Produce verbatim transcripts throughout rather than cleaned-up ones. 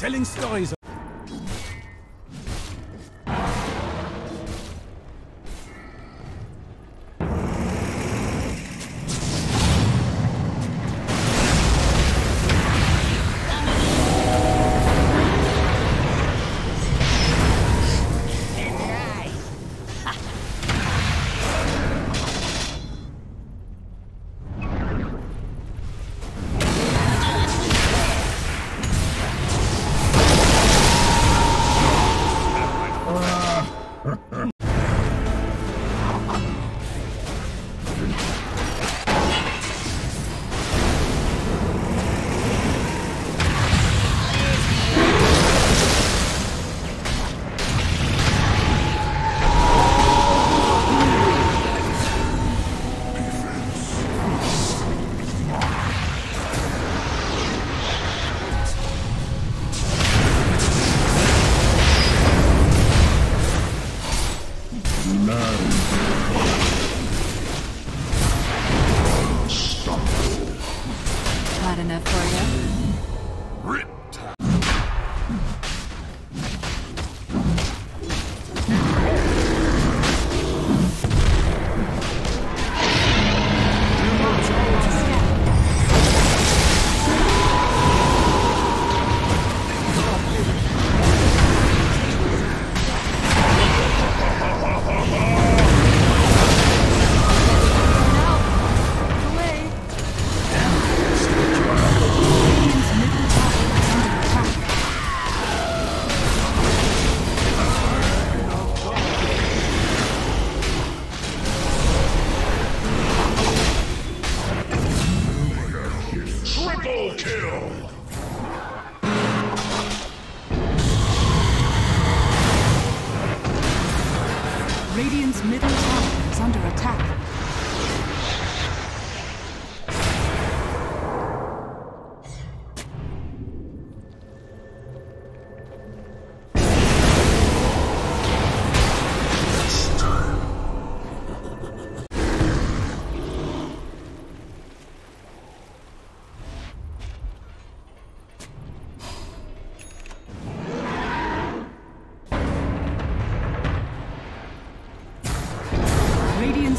telling stories. Radiant's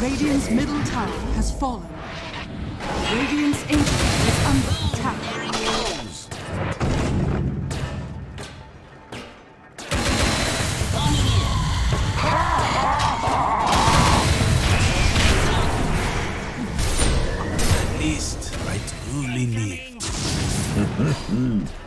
Radiant's top. Radiant's top. Radiant's middle tower has fallen. Radiant's ancient is under attack. At least I truly need.